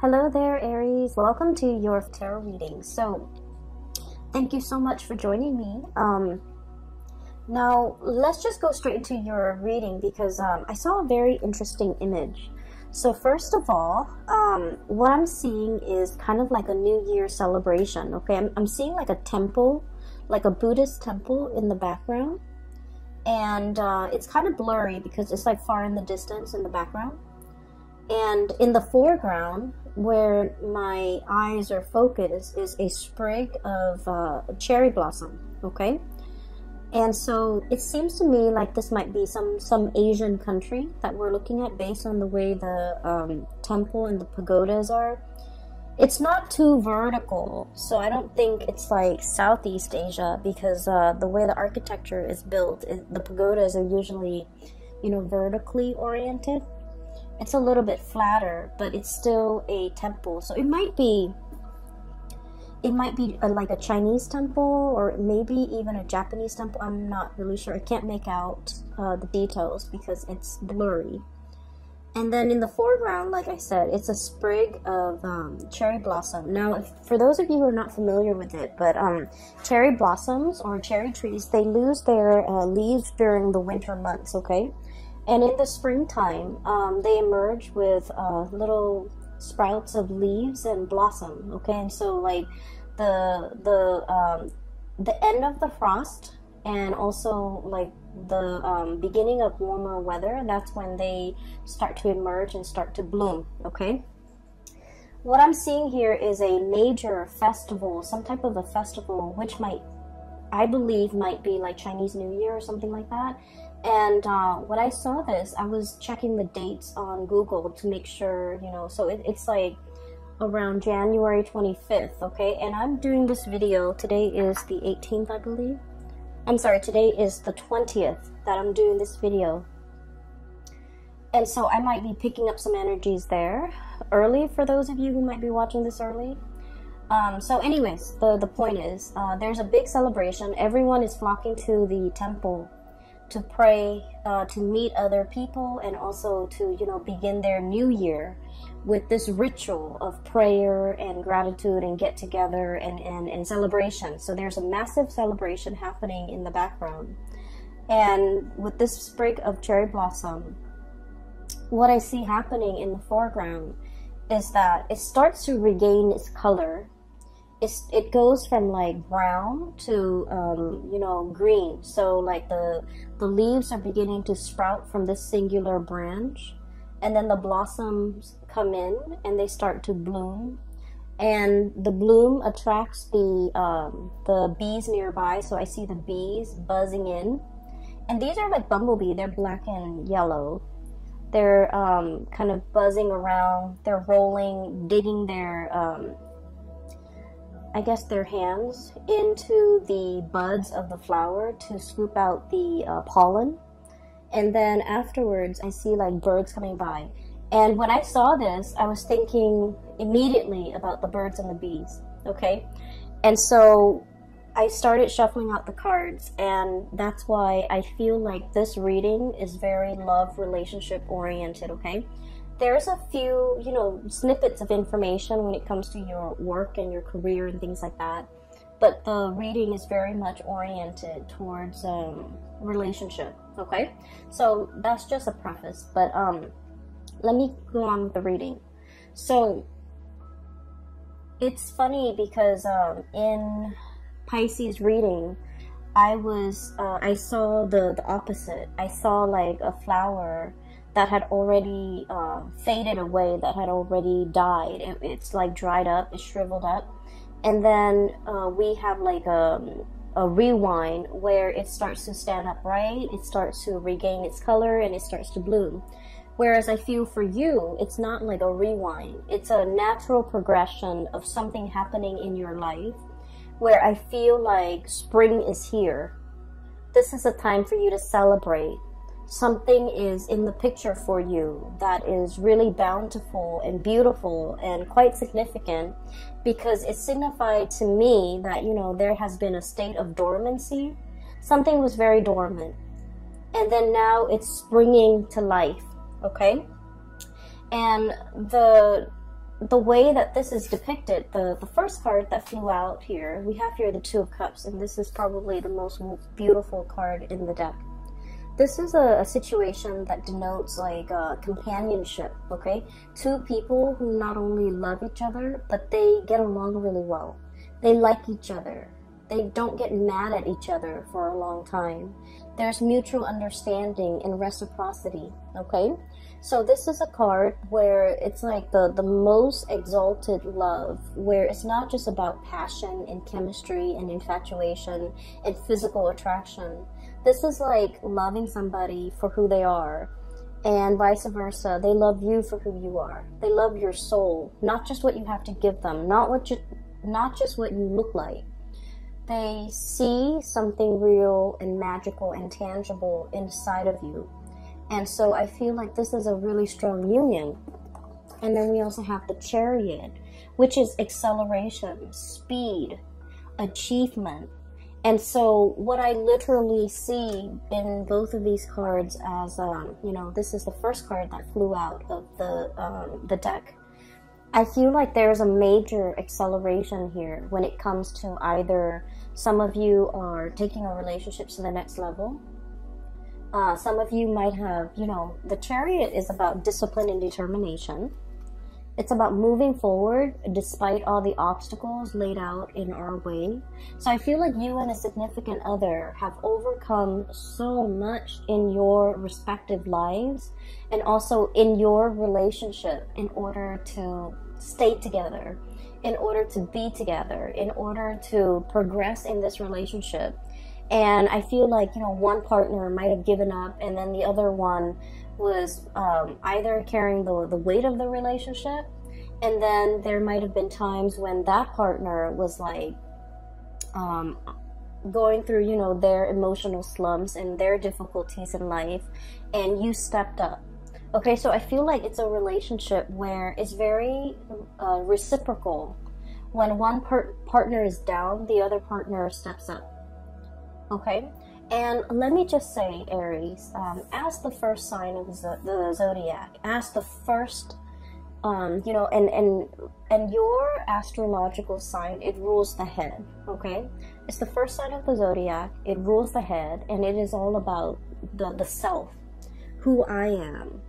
Hello there, Aries. Welcome to your tarot reading. So, thank you so much for joining me. Now, let's just go straight into your reading because I saw a very interesting image. So, first of all, what I'm seeing is kind of like a New Year celebration, okay? I'm seeing like a temple, like a Buddhist temple in the background. And it's kind of blurry because it's like far in the distance in the background. And in the foreground, where my eyes are focused, is a sprig of cherry blossom, okay? And so it seems to me like this might be some Asian country that we're looking at based on the way the temple and the pagodas are. It's not too vertical, so I don't think it's like Southeast Asia because the way the architecture is built, the pagodas are usually, you know, vertically oriented. It's a little bit flatter, but it's still a temple, so it might be like a Chinese temple or maybe even a Japanese temple. I'm not really sure. I can't make out the details because it's blurry. And then in the foreground, like I said, it's a sprig of cherry blossom. Now, for those of you who are not familiar with it, but cherry blossoms or cherry trees, they lose their leaves during the winter months, okay? And in the springtime, they emerge with little sprouts of leaves and blossom, okay? And so, like, the end of the frost and also, like, the beginning of warmer weather, that's when they start to emerge and start to bloom, okay? What I'm seeing here is a major festival, some type of a festival, which I believe might be like Chinese New Year or something like that. And when I saw this, I was checking the dates on Google to make sure, you know, so it's like around January 25th, okay? And I'm doing this video, today is the 18th, I believe. I'm sorry, today is the 20th that I'm doing this video. And so I might be picking up some energies there early for those of you who might be watching this early. So anyways, the point is, there's a big celebration. Everyone is flocking to the temple to pray, to meet other people, and also to, you know, begin their new year with this ritual of prayer and gratitude and get together and celebration. So there's a massive celebration happening in the background. And with this sprig of cherry blossom, what I see happening in the foreground is that it starts to regain its color. It goes from like brown to you know, green. So like the leaves are beginning to sprout from this singular branch, and then the blossoms come in and they start to bloom, and the bloom attracts the bees nearby. So I see the bees buzzing in, and these are like bumblebee. They're black and yellow. They're kind of buzzing around. They're rolling, digging their I guess their hands into the buds of the flower to scoop out the pollen. And then afterwards, I see like birds coming by. And when I saw this, I was thinking immediately about the birds and the bees, okay? And so I started shuffling out the cards, and that's why I feel like this reading is very love relationship oriented, okay? There's a few, you know, snippets of information when it comes to your work and your career and things like that, but the reading is very much oriented towards relationship, okay? So that's just a preface, but let me go on with the reading. So it's funny because in Pisces reading, I saw the opposite. I saw like a flower that had already faded away, that had already died. It's like dried up, it's shriveled up. And then we have like a rewind where it starts to stand upright, it starts to regain its color, and it starts to bloom. Whereas I feel for you, it's not like a rewind. It's a natural progression of something happening in your life where I feel like spring is here. This is a time for you to celebrate. Something is in the picture for you that is really bountiful and beautiful and quite significant, because it signified to me that, you know, there has been a state of dormancy. Something was very dormant, and then now it's springing to life, okay? And the the way that this is depicted, the first card that flew out here, we have here the Two of Cups, and this is probably the most beautiful card in the deck. This is a situation that denotes like companionship, okay? Two people who not only love each other, but they get along really well. They like each other. They don't get mad at each other for a long time. There's mutual understanding and reciprocity, okay? So this is a card where it's like the most exalted love, where it's not just about passion and chemistry and infatuation and physical attraction. This is like loving somebody for who they are, and vice versa. They love you for who you are. They love your soul, not just what you have to give them, not just what you look like. They see something real and magical and tangible inside of you. And so I feel like this is a really strong union. And then we also have the Chariot, which is acceleration, speed, achievement. And so what I literally see in both of these cards as, you know, this is the first card that flew out of the deck. I feel like there's a major acceleration here when it comes to either some of you are taking a relationship to the next level. Some of you might have, you know, the Chariot is about discipline and determination. It's about moving forward despite all the obstacles laid out in our way. So I feel like you and a significant other have overcome so much in your respective lives and also in your relationship in order to stay together, in order to be together, in order to progress in this relationship. And I feel like, you know, one partner might have given up, and then the other one was either carrying the weight of the relationship, and then there might have been times when that partner was like going through, you know, their emotional slumps and their difficulties in life, and you stepped up. Okay, so I feel like it's a relationship where it's very reciprocal. When one partner is down, the other partner steps up. Okay, and let me just say, Aries, as the first sign of the zodiac, as the first, you know, and your astrological sign, it rules the head, okay? It's the first sign of the zodiac, it rules the head, and it is all about the self, who I am,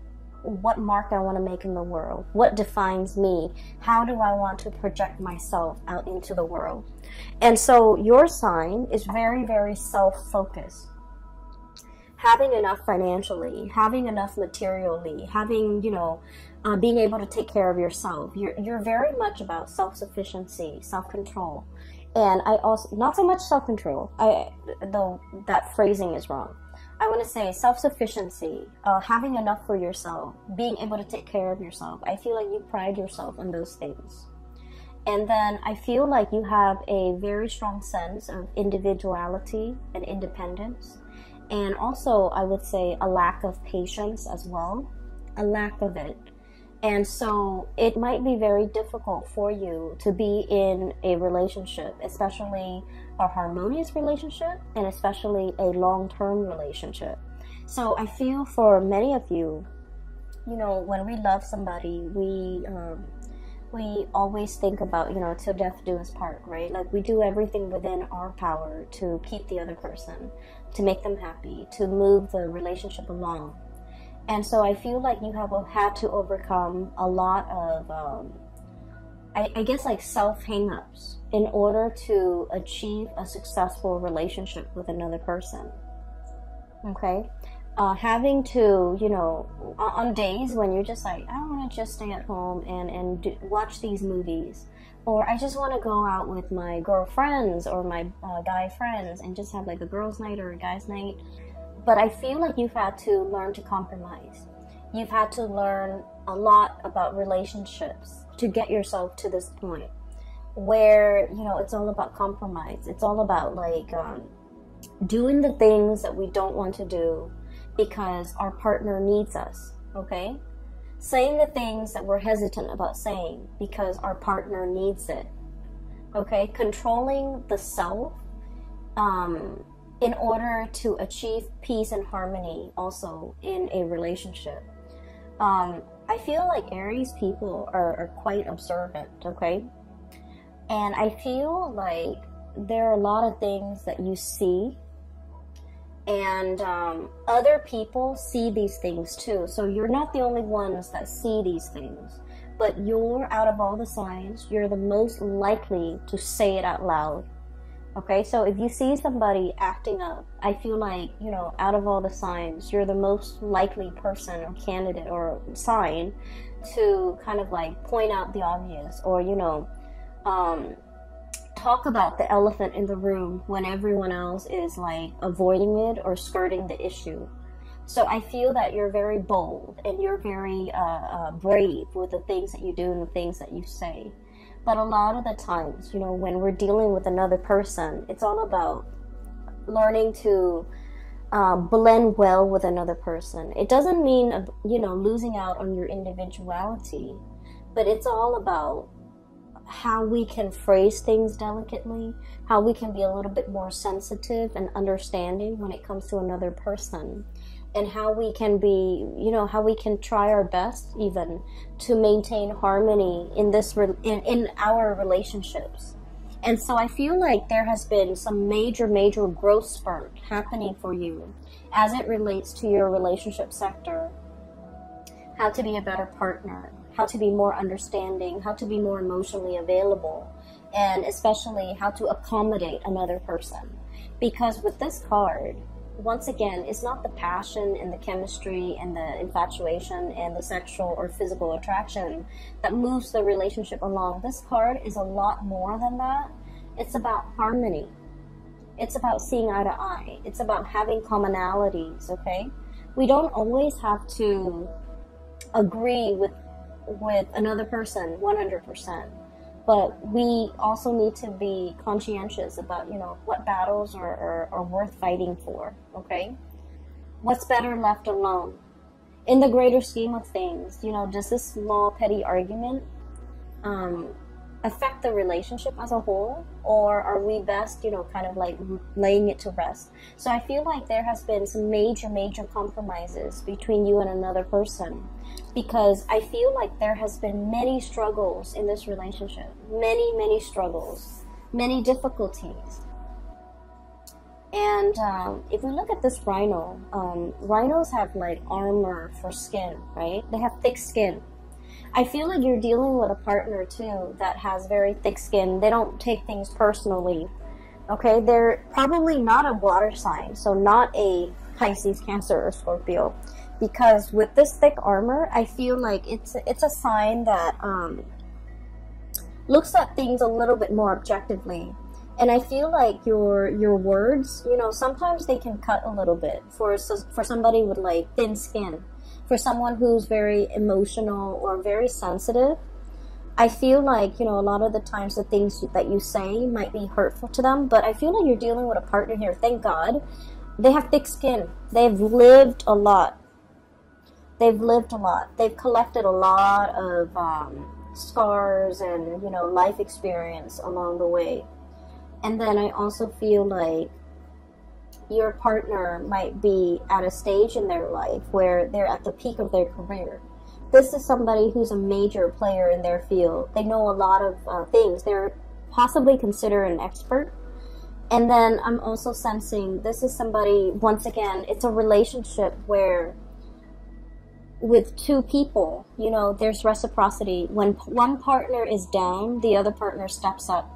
what mark I want to make in the world, what defines me, how do I want to project myself out into the world. And so your sign is very, very self-focused. Having enough financially, having enough materially, having, you know, being able to take care of yourself. You're very much about self-sufficiency, self-control. And I also, not so much self-control, though that phrasing is wrong. I want to say self-sufficiency, having enough for yourself, being able to take care of yourself. I feel like you pride yourself on those things. And then I feel like you have a very strong sense of individuality and independence. And also, I would say a lack of patience as well, a lack of it. And so it might be very difficult for you to be in a relationship, especially a harmonious relationship, and especially a long-term relationship. So I feel for many of you, you know, when we love somebody, we always think about, you know, till death do us part, right? Like we do everything within our power to keep the other person, to make them happy, to move the relationship along. And so I feel like you have had to overcome a lot of, I guess, like self-hang-ups in order to achieve a successful relationship with another person, okay? Having to, you know, on days when you're just like, I want to just stay at home and watch these movies, or I just want to go out with my girlfriends or my guy friends and just have like a girls' night or a guys' night. But I feel like you've had to learn to compromise. You've had to learn a lot about relationships to get yourself to this point where, you know, it's all about compromise. It's all about like doing the things that we don't want to do because our partner needs us, okay? Saying the things that we're hesitant about saying because our partner needs it, okay? Controlling the self, in order to achieve peace and harmony also in a relationship. I feel like Aries people are quite observant, okay? And I feel like there are a lot of things that you see, and other people see these things too. So you're not the only ones that see these things, but you're, out of all the signs, you're the most likely to say it out loud. Okay, so if you see somebody acting up, I feel like, you know, out of all the signs, you're the most likely person or candidate or sign to kind of like point out the obvious, or, you know, talk about the elephant in the room when everyone else is like avoiding it or skirting the issue. So I feel that you're very bold and you're very brave with the things that you do and the things that you say. But a lot of the times, you know, when we're dealing with another person, it's all about learning to blend well with another person. It doesn't mean, you know, losing out on your individuality, but it's all about how we can phrase things delicately, how we can be a little bit more sensitive and understanding when it comes to another person, and how we can be, you know, how we can try our best even to maintain harmony in this in our relationships. And so I feel like there has been some major growth spurt happening for you as it relates to your relationship sector. How to be a better partner, how to be more understanding, how to be more emotionally available, and especially how to accommodate another person. Because with this card, once again, it's not the passion and the chemistry and the infatuation and the sexual or physical attraction that moves the relationship along. This card is a lot more than that. It's about harmony. It's about seeing eye to eye. It's about having commonalities, okay? We don't always have to agree with another person 100%, but we also need to be conscientious about, you know, what battles are worth fighting for, okay? What's better left alone? In the greater scheme of things, you know, does this small petty argument affect the relationship as a whole, or are we best, you know, kind of like laying it to rest? So I feel like there has been some major compromises between you and another person, because I feel like there has been many struggles in this relationship, many struggles, many difficulties. And if we look at this rhino, rhinos have like armor for skin, right? They have thick skin. I feel like you're dealing with a partner too that has very thick skin. They don't take things personally, okay? They're probably not a water sign, so not a Pisces, Cancer, or Scorpio. Because with this thick armor, I feel like it's a sign that looks at things a little bit more objectively. And I feel like your words, you know, sometimes they can cut a little bit for somebody with like thin skin, for someone who's very emotional or very sensitive. I feel like, you know, a lot of the times the things that you say might be hurtful to them. But I feel like you're dealing with a partner here, thank God, they have thick skin. They've lived a lot. They've lived a lot. They've collected a lot of scars and, you know, life experience along the way. And then I also feel like your partner might be at a stage in their life where they're at the peak of their career. This is somebody who's a major player in their field. They know a lot of things. They're possibly considered an expert. And then I'm also sensing this is somebody, once again, it's a relationship where with two people, you know, there's reciprocity. When one partner is down, the other partner steps up.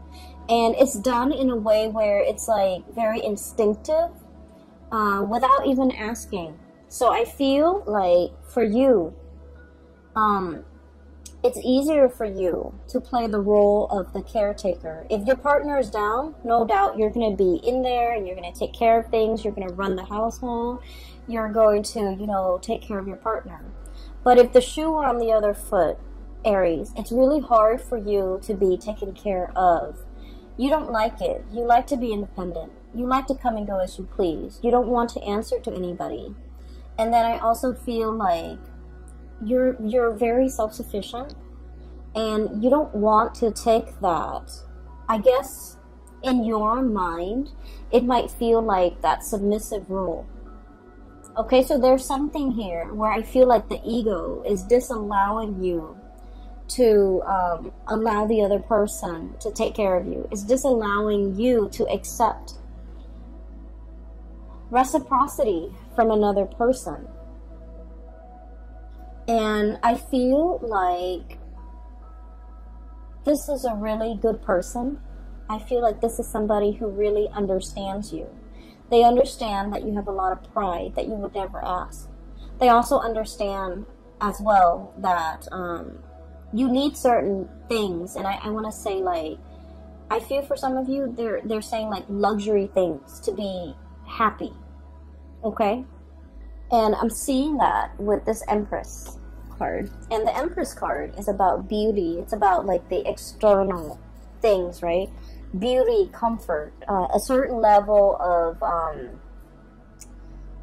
And it's done in a way where it's like very instinctive, without even asking. So I feel like for you, it's easier for you to play the role of the caretaker. If your partner is down, no doubt you're going to be in there and you're going to take care of things. You're going to run the household. You're going to, you know, take care of your partner. But if the shoe were on the other foot, Aries, it's really hard for you to be taken care of. You don't like it. You like to be independent. You like to come and go as you please. You don't want to answer to anybody. And then I also feel like you're very self-sufficient, and you don't want to take that. I guess in your mind, it might feel like that submissive role. Okay, so there's something here where I feel like the ego is disallowing you to allow the other person to take care of you. It's disallowing you to accept reciprocity from another person. And I feel like this is a really good person. I feel like this is somebody who really understands you. They understand that you have a lot of pride that you would never ask. They also understand as well that you need certain things. And I want to say, like, I feel for some of you, they're saying like luxury things to be happy. Okay? And I'm seeing that with this Empress card. And the Empress card is about beauty. It's about like the external things, right? Beauty, comfort, a certain level of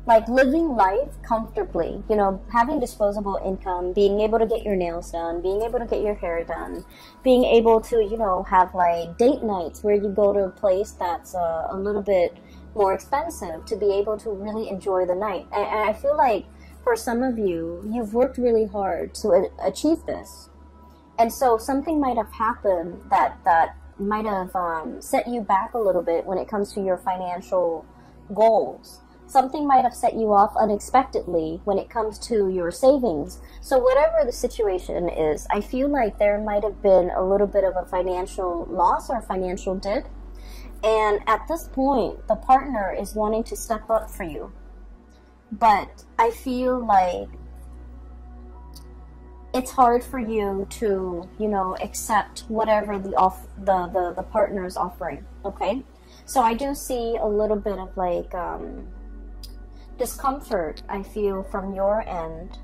like living life comfortably, you know, having disposable income, being able to get your nails done, being able to get your hair done, being able to, you know, have like date nights where you go to a place that's a little bit more expensive to be able to really enjoy the night. And I feel like for some of you, you've worked really hard to achieve this, and so something might have happened that might have set you back a little bit when it comes to your financial goals. Something might have set you off unexpectedly when it comes to your savings. So whatever the situation is, I feel like there might have been a little bit of a financial loss or financial dip. And at this point, the partner is wanting to step up for you. But I feel like it's hard for you to, you know, accept whatever the partner is offering, okay? So I do see a little bit of like discomfort, I feel, from your end.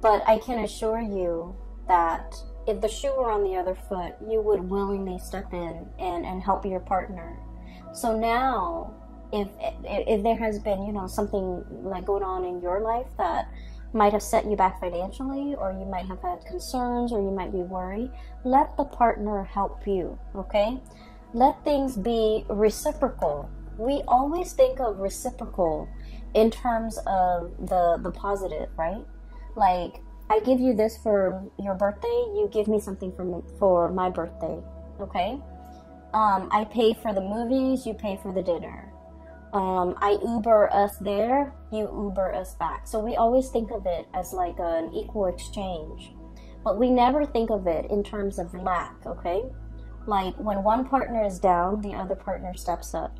But I can assure you that if the shoe were on the other foot, you would willingly step in and help your partner. So now, if there has been, you know, something like going on in your life that might have set you back financially, or you might have had concerns, or you might be worried, let the partner help you, okay? Let things be reciprocal. We always think of reciprocal in terms of the positive, right? Like, I give you this for your birthday, you give me something for my birthday, okay? I pay for the movies, you pay for the dinner. I Uber us there, you Uber us back. So we always think of it as like an equal exchange, but we never think of it in terms of lack, okay? Like when one partner is down, the other partner steps up.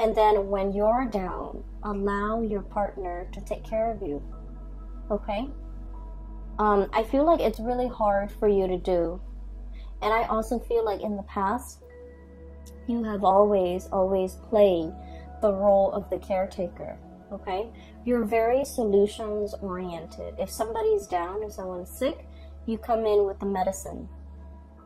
And then when you're down, allow your partner to take care of you, okay? I feel like it's really hard for you to do. And I also feel like in the past, you have always played the role of the caretaker, okay? You're very solutions oriented. If somebody's down, if someone's sick, you come in with the medicine.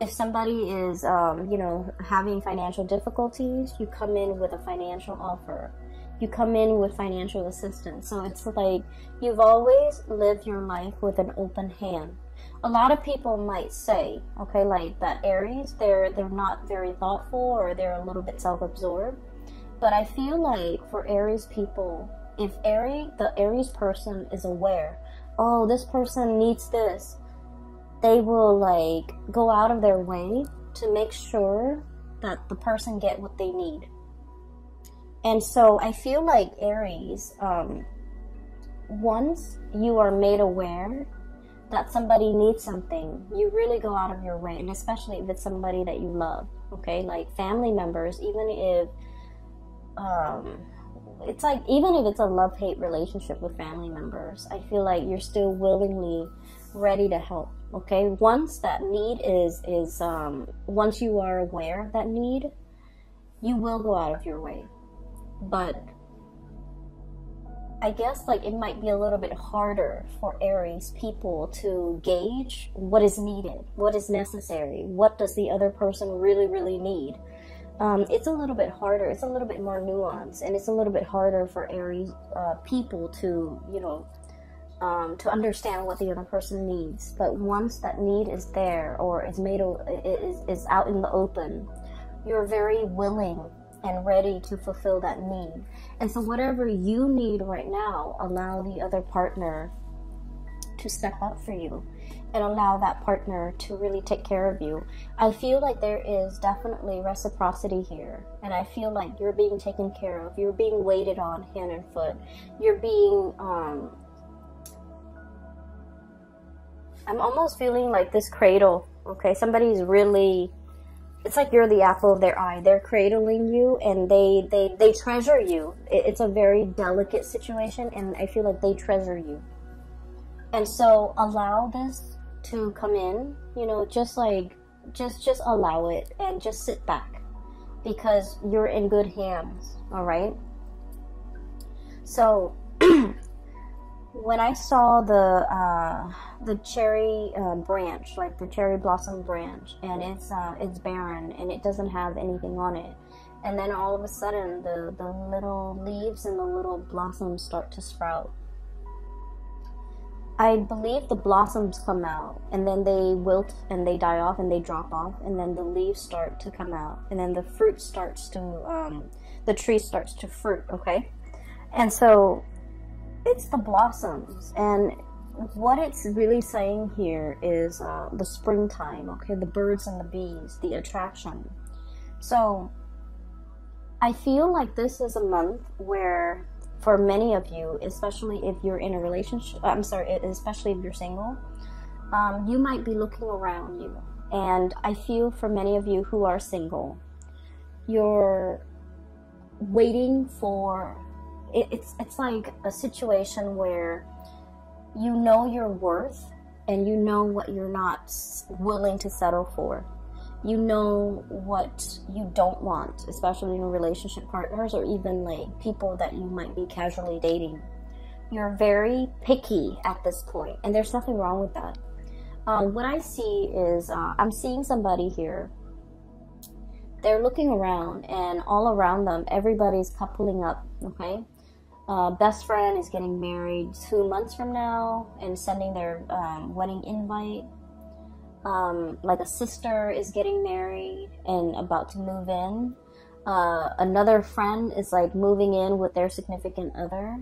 If somebody is, you know, having financial difficulties, you come in with a financial offer. You come in with financial assistance. So it's like you've always lived your life with an open hand. A lot of people might say, okay, like that Aries, they're not very thoughtful, or they're a little bit self-absorbed. But I feel like for Aries people, if the Aries person is aware, oh, this person needs this, they will like go out of their way to make sure that the person get what they need. And so I feel like Aries, once you are made aware that somebody needs something, you really go out of your way, and especially if it's somebody that you love, okay? Like family members, even if it's like, even if it's a love-hate relationship with family members, I feel like you're still willingly ready to help, okay? Once that need is once you are aware of that need, you will go out of your way. But I guess like it might be a little bit harder for Aries people to gauge what is needed, what is necessary, what does the other person really need. It's a little bit harder, it's a little bit more nuanced, and it's a little bit harder for Aries people to, you know, to understand what the other person needs. But once that need is there, or is out in the open, you're very willing and ready to fulfill that need. And so whatever you need right now, allow the other partner to step up for you and allow that partner to really take care of you. I feel like there is definitely reciprocity here, and I feel like you're being taken care of, you're being waited on hand and foot, you're being, I'm almost feeling like this cradle, okay? Somebody's really, it's like you're the apple of their eye. They're cradling you, and they treasure you. It's a very delicate situation, and I feel like they treasure you. And so allow this to come in, you know, just allow it and just sit back, because you're in good hands, all right? So when I saw the cherry branch, like the cherry blossom branch, and it's barren and it doesn't have anything on it, and then all of a sudden the little leaves and the little blossoms start to sprout. I believe the blossoms come out, and then they wilt and they die off and they drop off, and then the leaves start to come out, and then the fruit starts to, the tree starts to fruit, okay? And so it's the blossoms, and what it's really saying here is the springtime, okay? The birds and the bees, the attraction. So I feel like this is a month where, for many of you, especially if you're in a relationship, I'm sorry, especially if you're single, you might be looking around you. And I feel for many of you who are single, you're waiting for, it's like a situation where you know your worth and you know what you're not willing to settle for. You know what you don't want, especially in relationship partners or even like people that you might be casually dating. You're very picky at this point, and there's nothing wrong with that. What I see is I'm seeing somebody here. They're looking around, and all around them, everybody's coupling up, okay? Best friend is getting married 2 months from now and sending their wedding invite. Like a sister is getting married and about to move in. Another friend is like moving in with their significant other.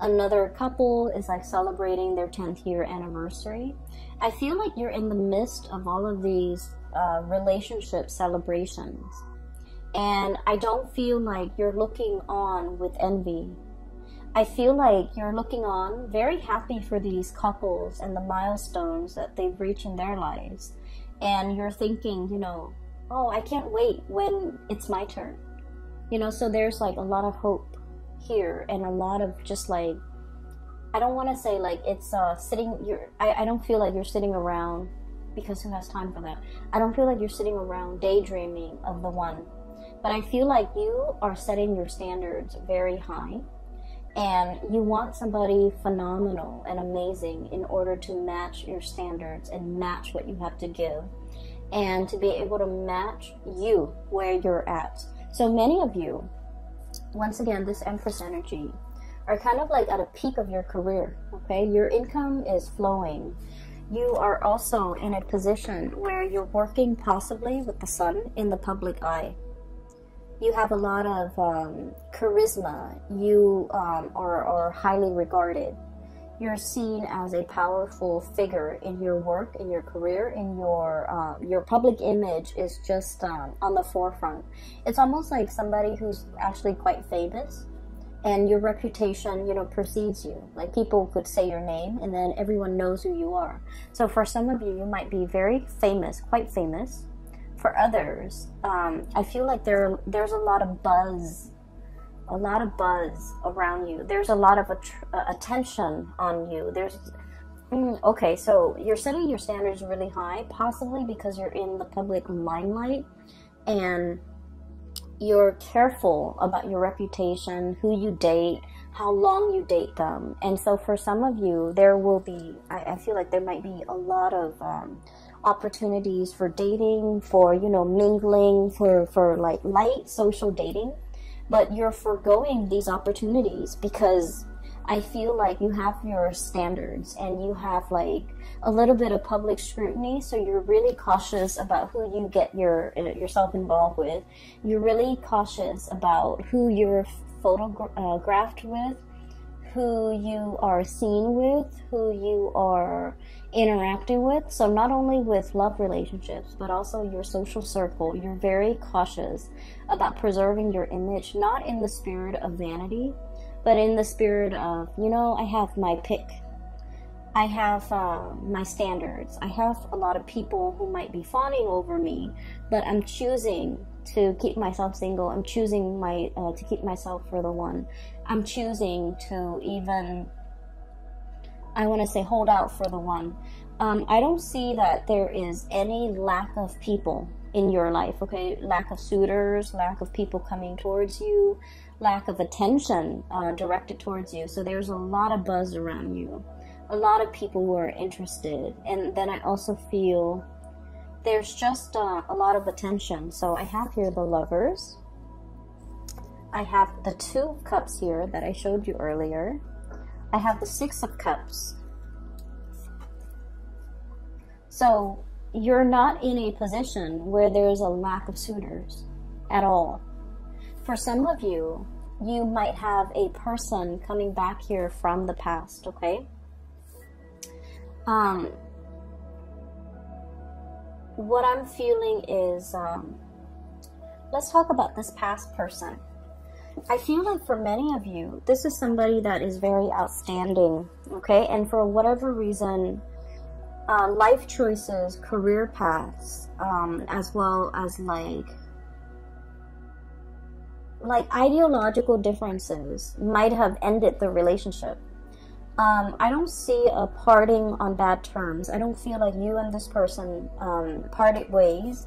Another couple is like celebrating their 10th year anniversary. I feel like you're in the midst of all of these relationship celebrations. And I don't feel like you're looking on with envy. I feel like you're looking on very happy for these couples and the milestones that they've reached in their lives. And you're thinking, you know, oh, I can't wait when it's my turn. You know, so there's like a lot of hope here, and a lot of just like, I don't want to say like it's I don't feel like you're sitting around, because who has time for that? I don't feel like you're sitting around daydreaming of the one. But I feel like you are setting your standards very high. And you want somebody phenomenal and amazing in order to match your standards and match what you have to give, and to be able to match you where you're at. So many of you, once again, this Empress energy, are kind of like at a peak of your career, okay? Your income is flowing. You are also in a position where you're working possibly with the sun in the public eye. You have a lot of charisma, you are highly regarded. You're seen as a powerful figure in your work, in your career, in your public image is just on the forefront. It's almost like somebody who's actually quite famous, and your reputation, you know, precedes you. Like people could say your name and then everyone knows who you are. So for some of you, you might be very famous, quite famous. For others, I feel like there's a lot of buzz around you. There's a lot of attention on you. Okay, so you're setting your standards really high, possibly because you're in the public limelight, and you're careful about your reputation, who you date, how long you date them. And so for some of you, there will be, I feel like there might be a lot of opportunities for dating, for, you know, mingling, for like light social dating, but you're foregoing these opportunities because I feel like you have your standards and you have like a little bit of public scrutiny, so you're really cautious about who you get yourself involved with. You're really cautious about who you're photographed with, who you are seen with, who you are interacting with. So not only with love relationships, but also your social circle. You're very cautious about preserving your image, not in the spirit of vanity, but in the spirit of, you know, I have my pick. I have my standards. I have a lot of people who might be fawning over me, but I'm choosing to keep myself single. I'm choosing to keep myself for the one. I'm choosing to even, I want to say, hold out for the one. I don't see that there is any lack of people in your life, okay? Lack of suitors, lack of people coming towards you, lack of attention directed towards you. So there's a lot of buzz around you, a lot of people who are interested. And then I also feel there's just a lot of attention. So I have here the Lovers. I have the Two of Cups here that I showed you earlier. I have the Six of Cups. So you're not in a position where there's a lack of suitors at all. For some of you, you might have a person coming back here from the past, okay? What I'm feeling is, let's talk about this past person. I feel like for many of you, this is somebody that is very outstanding, okay? And for whatever reason, life choices, career paths, as well as like ideological differences might have ended the relationship. I don't see a parting on bad terms. I don't feel like you and this person parted ways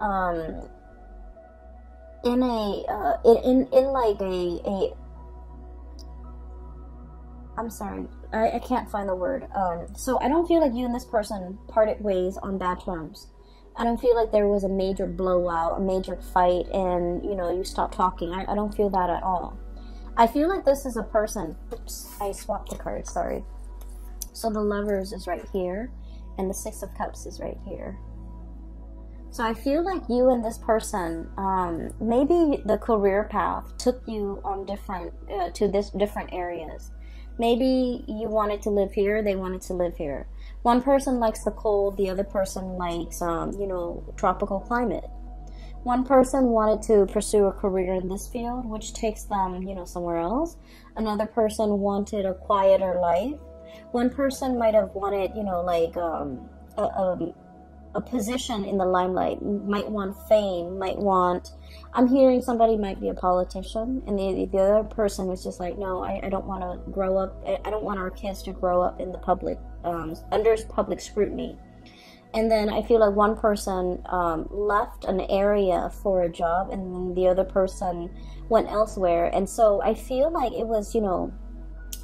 I'm sorry, I can't find the word. So I don't feel like you and this person parted ways on bad terms. I don't feel like there was a major blowout, a major fight, and you know, you stopped talking. I don't feel that at all. I feel like this is a person, oops, I swapped the cards, sorry. So the Lovers is right here, and the Six of Cups is right here. So I feel like you and this person, maybe the career path took you on different, to different areas. Maybe you wanted to live here, they wanted to live here. One person likes the cold, the other person likes, you know, tropical climate. One person wanted to pursue a career in this field, which takes them, you know, somewhere else. Another person wanted a quieter life. One person might have wanted, you know, like a position in the limelight, might want fame, might want, I'm hearing somebody might be a politician, and the other person was just like, no, I don't want to grow up, I don't want our kids to grow up in the public, under public scrutiny. And then I feel like one person left an area for a job, and then the other person went elsewhere. And so I feel like it was, you know,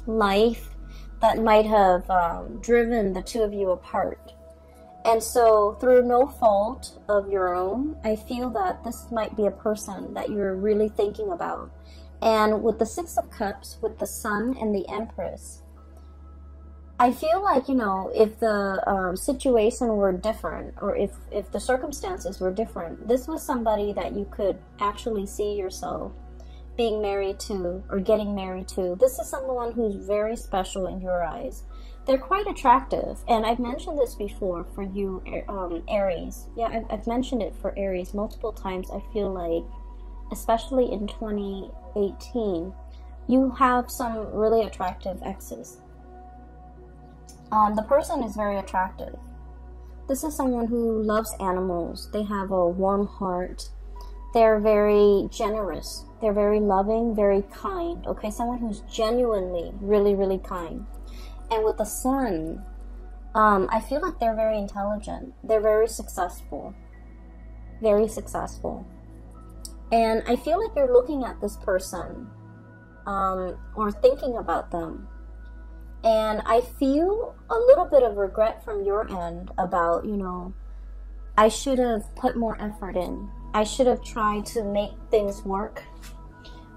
life that might have driven the two of you apart. And so through no fault of your own, I feel that this might be a person that you're really thinking about. And with the Six of Cups, with the Sun and the Empress, I feel like, you know, if the situation were different, or if the circumstances were different, this was somebody that you could actually see yourself being married to or getting married to. This is someone who's very special in your eyes. They're quite attractive, and I've mentioned this before for you, Aries. Yeah, I've mentioned it for Aries multiple times. I feel like, especially in 2018, you have some really attractive exes. The person is very attractive. This is someone who loves animals. They have a warm heart. They're very generous. They're very loving, very kind. Okay, someone who's genuinely really, really kind. And with the Sun, I feel like they're very intelligent. They're very successful. Very successful. And I feel like you're looking at this person or thinking about them. And I feel a little bit of regret from your end about, you know, I should have put more effort in. I should have tried to make things work.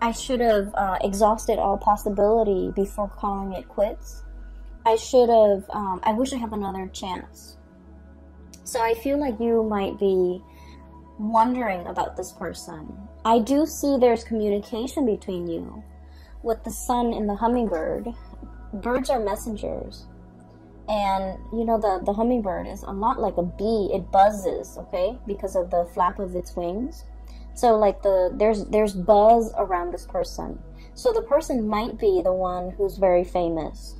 I should have exhausted all possibility before calling it quits. I should have, I wish I had another chance. So I feel like you might be wondering about this person. I do see there's communication between you with the sun and the hummingbird. Birds are messengers. And, you know, the hummingbird is a lot like a bee. It buzzes, okay, because of the flap of its wings. So, like, there's buzz around this person. So the person might be the one who's very famous.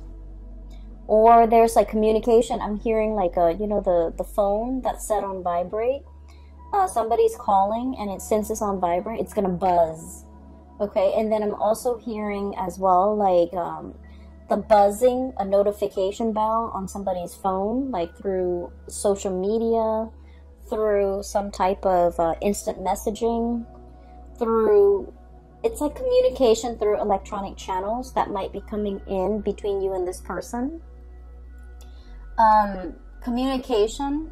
Or there's, like, communication. I'm hearing, like, you know, the phone that's set on vibrate. Somebody's calling, and it, since it's on vibrate, it's going to buzz. Okay, and then I'm also hearing as well, like, the buzzing, a notification bell on somebody's phone, like through social media, through some type of instant messaging, through, it's like communication through electronic channels that might be coming in between you and this person. Communication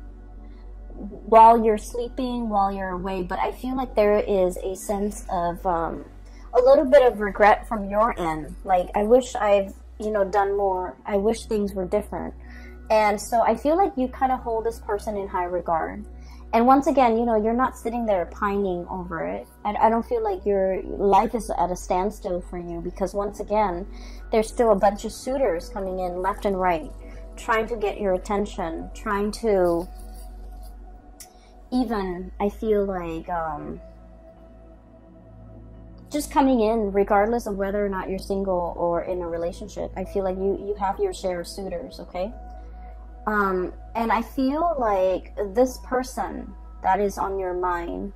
while you're sleeping, while you're awake, but I feel like there is a sense of a little bit of regret from your end. Like, I wish I've, you know, done more. I wish things were different. And so I feel like you kind of hold this person in high regard. And once again, you know, you're not sitting there pining over it. I don't feel like your life is at a standstill for you, because once again, there's still a bunch of suitors coming in left and right, trying to get your attention, trying to even, I feel like, just coming in, regardless of whether or not you're single or in a relationship. I feel like you have your share of suitors, okay? And I feel like this person that is on your mind,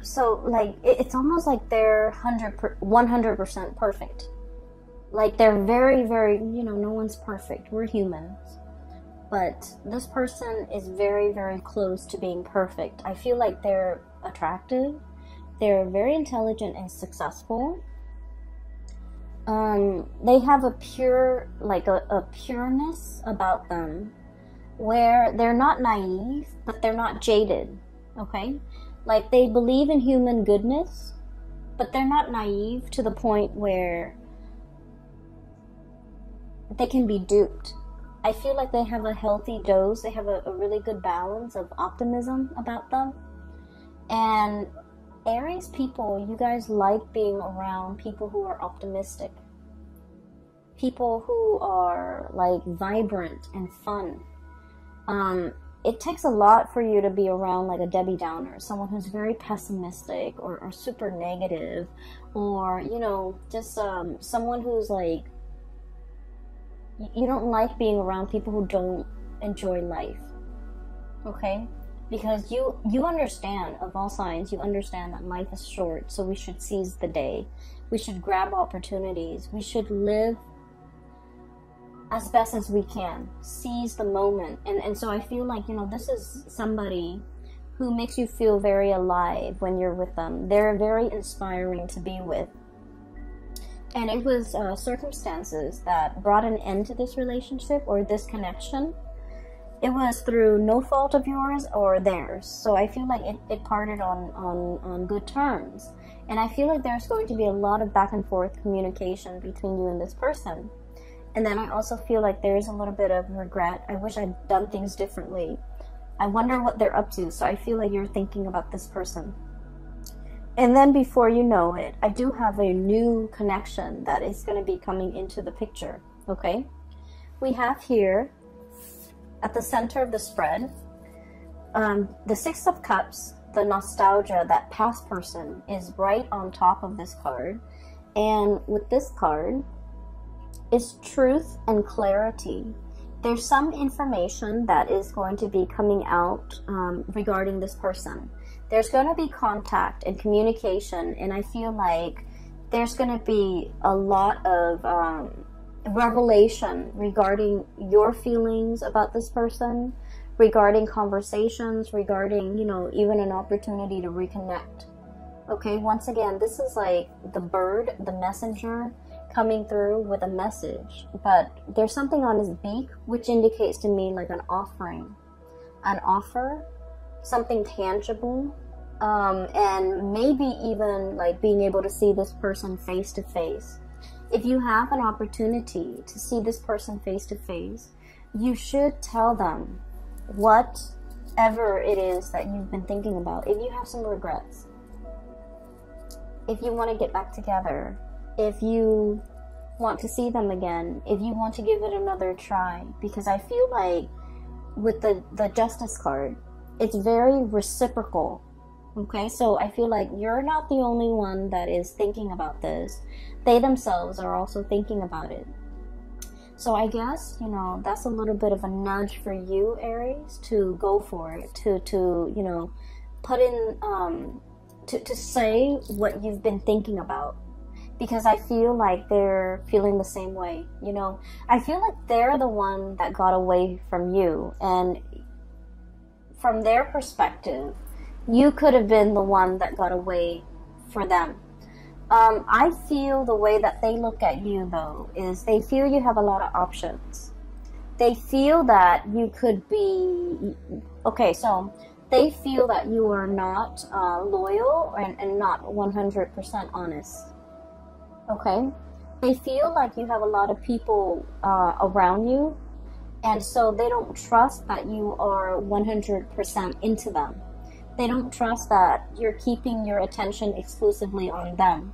so, like, it's almost like they're 100% perfect. Like, they're very, very, you know, no one's perfect. We're humans. But this person is very, very close to being perfect. I feel like they're attractive. They're very intelligent and successful. They have a pure, like a pureness about them, where they're not naive, but they're not jaded, okay? Like, they believe in human goodness, but they're not naive to the point where they can be duped. I feel like they have a healthy dose. They have a really good balance of optimism about them. And Aries people, you guys like being around people who are optimistic. People who are, like, vibrant and fun. It takes a lot for you to be around, like, a Debbie Downer. Someone who's very pessimistic or super negative. Or, you know, just someone who's, like, you don't like being around people who don't enjoy life, okay? Because you understand, of all signs, you understand that life is short, so we should seize the day. We should grab opportunities. We should live as best as we can. Seize the moment. And so I feel like, you know, this is somebody who makes you feel very alive when you're with them. They're very inspiring to be with. And it was circumstances that brought an end to this relationship or this connection. It was through no fault of yours or theirs. So I feel like it parted on good terms. And I feel like there's going to be a lot of back and forth communication between you and this person. And then I also feel like there is a little bit of regret. I wish I'd done things differently. I wonder what they're up to. So I feel like you're thinking about this person. And then before you know it, I do have a new connection that is going to be coming into the picture, okay? We have here, at the center of the spread, the Six of Cups, the nostalgia, that past person, is right on top of this card. And with this card, it's truth and clarity. There's some information that is going to be coming out regarding this person. There's going to be contact and communication, and I feel like there's going to be a lot of revelation regarding your feelings about this person, regarding conversations, regarding, you know, even an opportunity to reconnect. Okay, once again, this is like the bird, the messenger, coming through with a message, but there's something on his beak which indicates to me like an offering, an offer, something tangible, and maybe even like being able to see this person face to face. If you have an opportunity to see this person face to face, you should tell them whatever it is that you've been thinking about. If you have some regrets, if you want to get back together, if you want to see them again, if you want to give it another try, because I feel like with the Justice card, it's very reciprocal. Okay, so I feel like you're not the only one that is thinking about this. They themselves are also thinking about it. So I guess, you know, that's a little bit of a nudge for you, Aries, to go for it, to you know, put in, to say what you've been thinking about. Because I feel like they're feeling the same way, you know. I feel like they're the one that got away from you. And from their perspective, you could have been the one that got away for them. I feel the way that they look at you, though, is they feel you have a lot of options. They feel that you could be... Okay, so they feel that you are not loyal and not 100% honest. Okay? They feel like you have a lot of people around you, and so they don't trust that you are 100% into them. They don't trust that you're keeping your attention exclusively on them.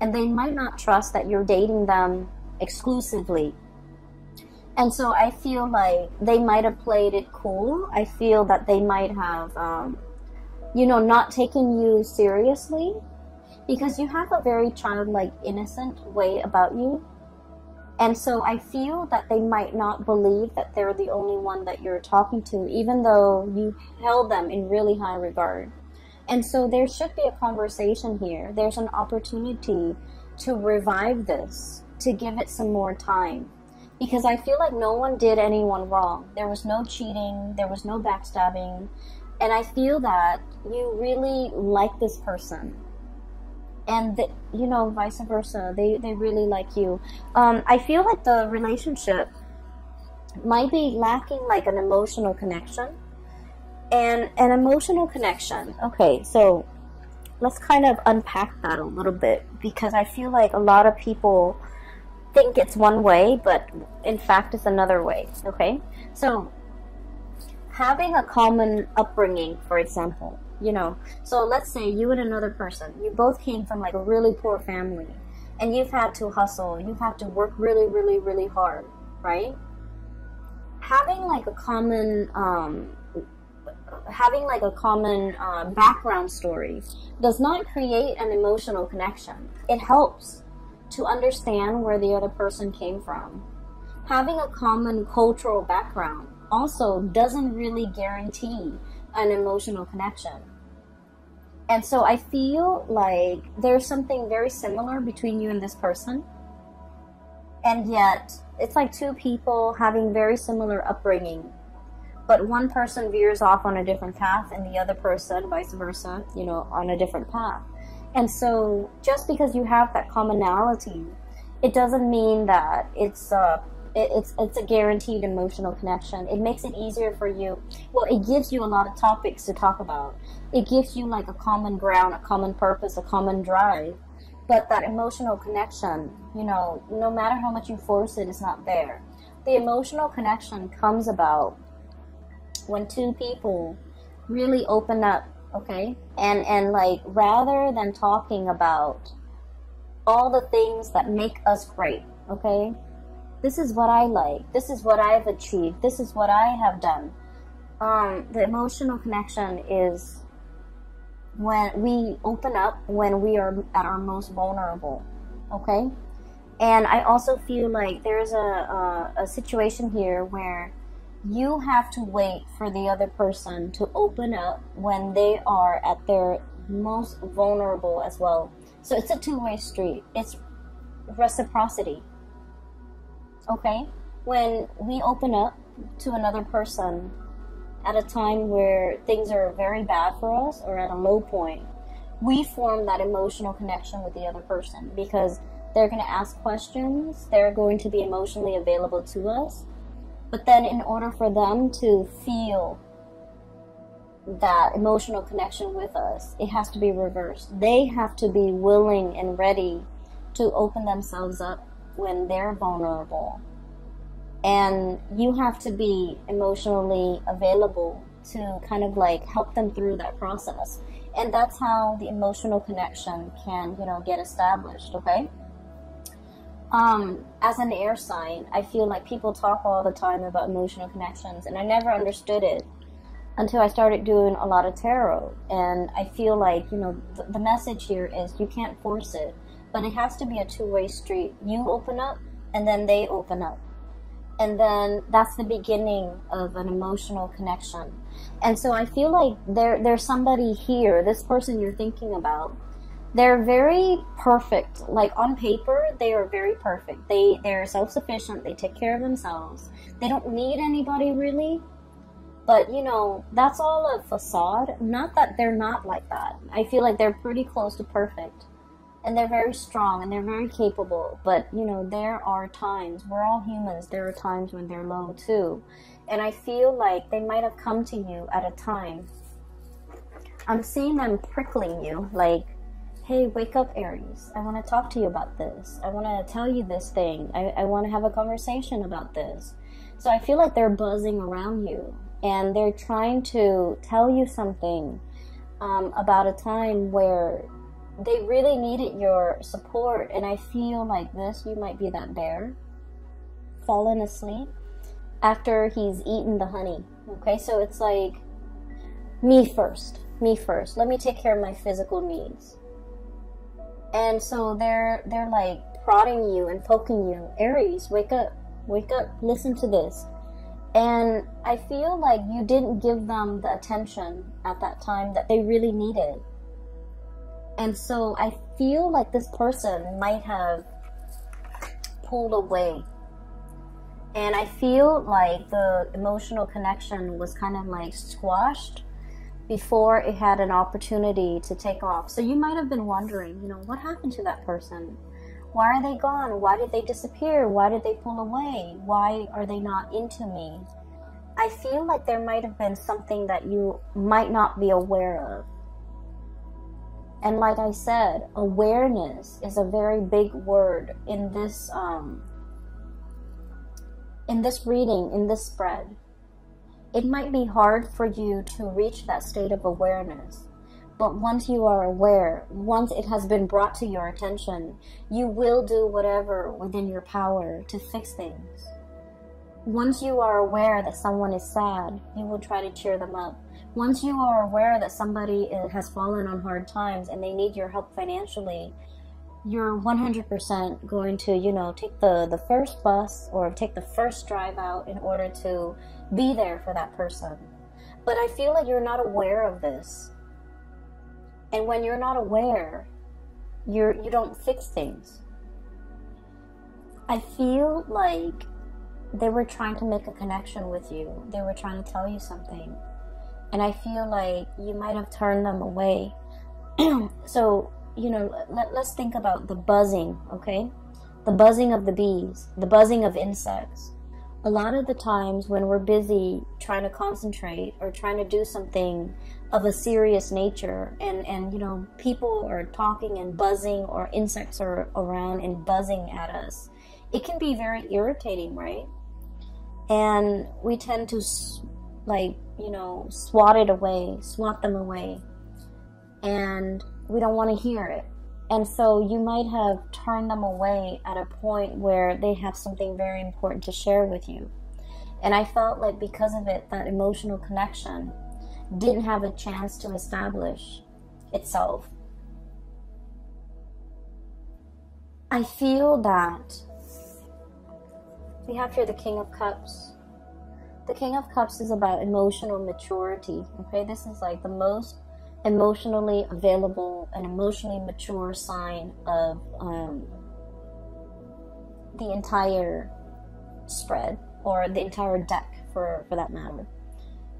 And they might not trust that you're dating them exclusively. And so I feel like they might have played it cool. I feel that they might have, you know, not taken you seriously. Because you have a very childlike, innocent way about you. And so I feel that they might not believe that they're the only one that you're talking to, even though you held them in really high regard. And so there should be a conversation here. There's an opportunity to revive this, to give it some more time. Because I feel like no one did anyone wrong. There was no cheating. There was no backstabbing. And I feel that you really like this person. And, you know, vice versa. They really like you. I feel like the relationship might be lacking, like, an emotional connection. And an emotional connection. Okay, so let's kind of unpack that a little bit. Because I feel like a lot of people think it's one way, but in fact it's another way. Okay? So, having a common upbringing, for example. You know, so let's say you and another person, you both came from like a really poor family and you've had to hustle, you've had to work really, really, really hard, right? Having like a common, background story does not create an emotional connection. It helps to understand where the other person came from. Having a common cultural background also doesn't really guarantee an emotional connection. And so I feel like there's something very similar between you and this person. And yet, it's like two people having very similar upbringing. But one person veers off on a different path and the other person, vice versa, you know, on a different path. And so just because you have that commonality, it doesn't mean that it's a guaranteed emotional connection. It makes it easier for you. Well, it gives you a lot of topics to talk about. It gives you like a common ground, a common purpose, a common drive. But that emotional connection, you know, no matter how much you force it, it's not there. The emotional connection comes about when two people really open up, okay? And like, rather than talking about all the things that make us great, okay? This is what I like. This is what I've achieved. This is what I have done. The emotional connection is when we open up, when we are at our most vulnerable, okay? And I also feel like there's a situation here where you have to wait for the other person to open up when they are at their most vulnerable as well. So it's a two-way street. It's reciprocity. Okay, when we open up to another person at a time where things are very bad for us or at a low point, we form that emotional connection with the other person because they're going to ask questions, they're going to be emotionally available to us. But then in order for them to feel that emotional connection with us, it has to be reversed. They have to be willing and ready to open themselves up when they're vulnerable. And you have to be emotionally available to kind of like help them through that process. And that's how the emotional connection can, you know, get established, okay? As an air sign, I feel like people talk all the time about emotional connections, and I never understood it until I started doing a lot of tarot. And I feel like, you know, the message here is you can't force it, but it has to be a two-way street. You open up, and then they open up. And then that's the beginning of an emotional connection. And so I feel like there's somebody here, this person you're thinking about, they're very perfect. Like on paper, they are very perfect. They're self-sufficient. They take care of themselves. They don't need anybody really. But, you know, that's all a facade. Not that they're not like that. I feel like they're pretty close to perfect. And they're very strong, and they're very capable. But, you know, there are times, we're all humans, there are times when they're low too. And I feel like they might have come to you at a time. I'm seeing them prickling you, like, hey, wake up, Aries. I want to talk to you about this. I want to tell you this thing. I want to have a conversation about this. So I feel like they're buzzing around you, and they're trying to tell you something about a time where they really needed your support. And I feel like this, you might be that bear fallen asleep after he's eaten the honey. Okay, so it's like, me first, let me take care of my physical needs. And so they're like prodding you and poking you. Aries, wake up, listen to this. And I feel like you didn't give them the attention at that time that they really needed. And so I feel like this person might have pulled away. And I feel like the emotional connection was kind of like squashed before it had an opportunity to take off. So you might have been wondering, you know, what happened to that person? Why are they gone? Why did they disappear? Why did they pull away? Why are they not into me? I feel like there might have been something that you might not be aware of. And like I said, awareness is a very big word in this reading, in this spread. It might be hard for you to reach that state of awareness, but once you are aware, once it has been brought to your attention, you will do whatever within your power to fix things. Once you are aware that someone is sad, you will try to cheer them up. Once you are aware that somebody has fallen on hard times and they need your help financially, you're 100% going to, you know, take the first bus or take the first drive out in order to be there for that person. But I feel like you're not aware of this. And when you're not aware, you don't fix things. I feel like they were trying to make a connection with you. They were trying to tell you something. And I feel like you might have turned them away. So, you know, let's think about the buzzing, okay? The buzzing of the bees, the buzzing of insects. A lot of the times when we're busy trying to concentrate or trying to do something of a serious nature, and you know, people are talking and buzzing, or insects are around and buzzing at us, it can be very irritating, right? And we tend to, like, you know, swat them away, and we don't want to hear it. And so you might have turned them away at a point where they have something very important to share with you. And I felt like because of it, that emotional connection didn't have a chance to establish itself. I feel that we have here the King of Cups. The King of Cups is about emotional maturity, okay? This is like the most emotionally available and emotionally mature sign of the entire spread, or the entire deck for that matter.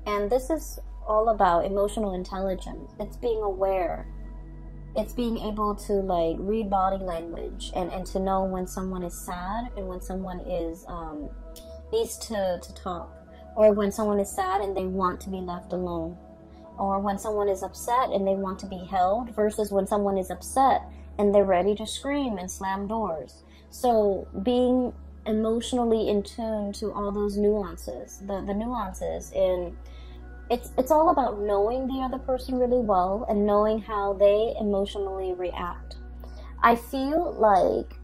And this is all about emotional intelligence. It's being aware. It's being able to, like, read body language and to know when someone is sad and when someone is needs to talk. Or when someone is sad and they want to be left alone. or when someone is upset and they want to be held, versus when someone is upset and they're ready to scream and slam doors. So being emotionally in tune to all those nuances, the nuances in, it's all about knowing the other person really well and knowing how they emotionally react. I feel like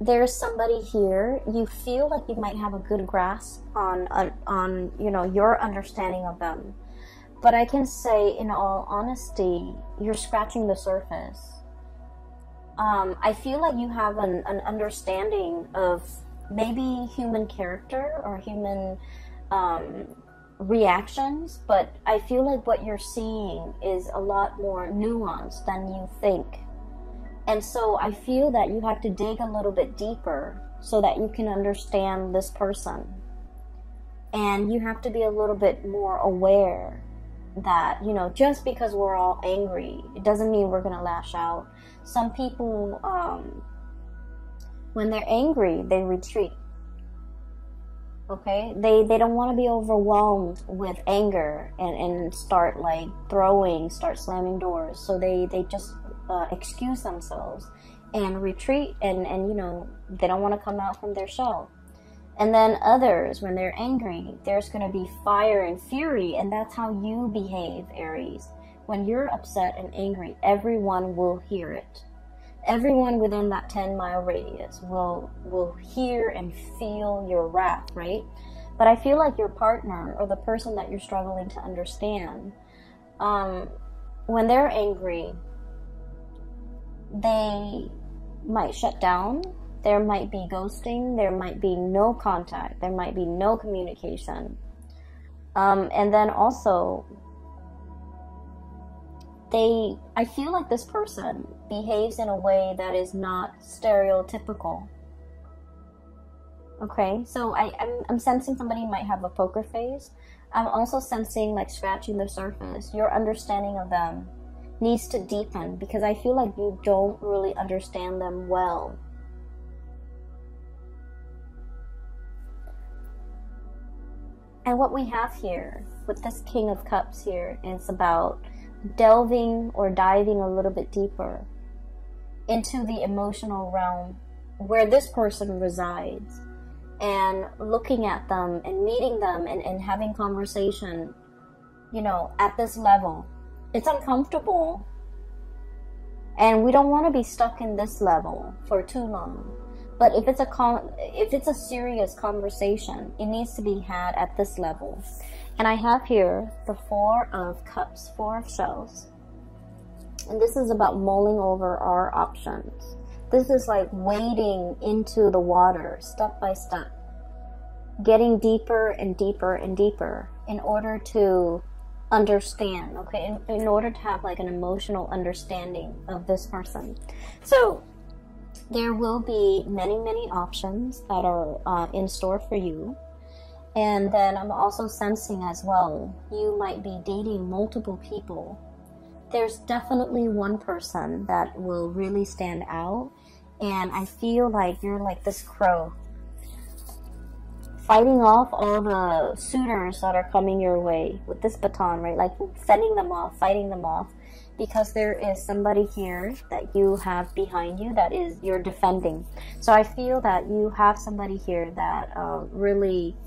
there's somebody here, you feel like you might have a good grasp on you know, your understanding of them. But I can say, in all honesty, you're scratching the surface. I feel like you have an understanding of maybe human character or human reactions, but I feel like what you're seeing is a lot more nuanced than you think. And so I feel that you have to dig a little bit deeper so that you can understand this person. And you have to be a little bit more aware that, you know, just because we're all angry, it doesn't mean we're going to lash out. Some people, when they're angry, they retreat. Okay? They don't want to be overwhelmed with anger and start, like, start slamming doors. So they just excuse themselves and retreat, and you know, they don't want to come out from their shell. And then others, when they're angry, there's going to be fire and fury, and that's how you behave, Aries. When you're upset and angry, everyone will hear it. Everyone within that 10-mile radius will hear and feel your wrath, right? But I feel like your partner, or the person that you're struggling to understand, when they're angry, they might shut down, there might be ghosting, there might be no contact, there might be no communication. And then also, I feel like this person behaves in a way that is not stereotypical. Okay, so I'm sensing somebody might have a poker face. I'm also sensing, like, scratching the surface. Your understanding of them needs to deepen, because I feel like you don't really understand them well. And what we have here with this King of Cups here is about delving or diving a little bit deeper into the emotional realm where this person resides, and looking at them and meeting them and having conversation, you know, at this level. It's uncomfortable, and we don't want to be stuck in this level for too long. But if it's a serious conversation, it needs to be had at this level. And I have here the Four of Cups, Four of Shells, and this is about mulling over our options. This is like wading into the water step by step, getting deeper and deeper and deeper in order to understand, okay, in order to have, like, an emotional understanding of this person. So there will be many options that are in store for you. And then I'm also sensing as well, you might be dating multiple people. There's definitely one person that will really stand out, and I feel like you're like this crow fighting off all the suitors that are coming your way with this baton, right? Like, sending them off, fighting them off, because there is somebody here that you have behind you that is, you're defending. So I feel that you have somebody here that really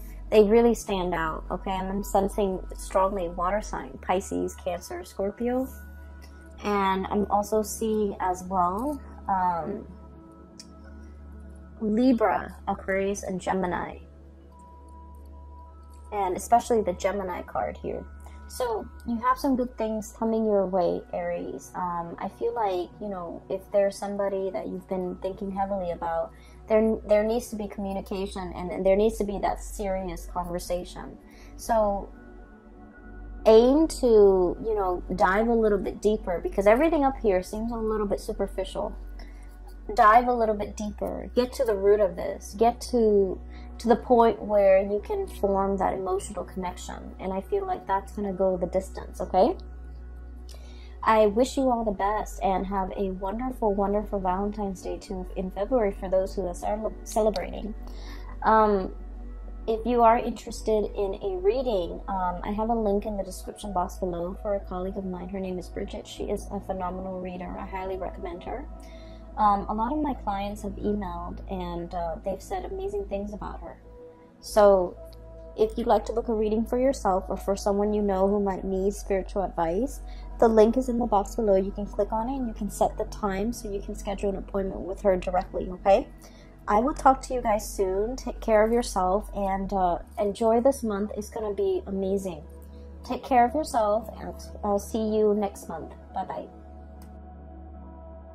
stand out, okay? And I'm sensing strongly water sign, Pisces, Cancer, Scorpio. And I'm also seeing as well Libra, Aquarius, and Gemini. And especially the Gemini card here. So you have some good things coming your way, Aries. I feel like, you know, if there's somebody that you've been thinking heavily about, there needs to be communication, and there needs to be that serious conversation. So aim to, you know, dive a little bit deeper, because everything up here seems a little bit superficial. Dive a little bit deeper, get to the root of this, get to the point where you can form that emotional connection. And I feel like that's going to go the distance, okay? I wish you all the best, and have a wonderful, wonderful Valentine's Day too in February for those who are celebrating. If you are interested in a reading, I have a link in the description box below for a colleague of mine. Her name is Bridget. She is a phenomenal reader. I highly recommend her. A lot of my clients have emailed and they've said amazing things about her. So if you'd like to book a reading for yourself or for someone you know who might need spiritual advice, the link is in the box below. You can click on it and you can set the time so you can schedule an appointment with her directly, okay? I will talk to you guys soon. Take care of yourself and enjoy this month. It's going to be amazing. Take care of yourself and I'll see you next month. Bye-bye.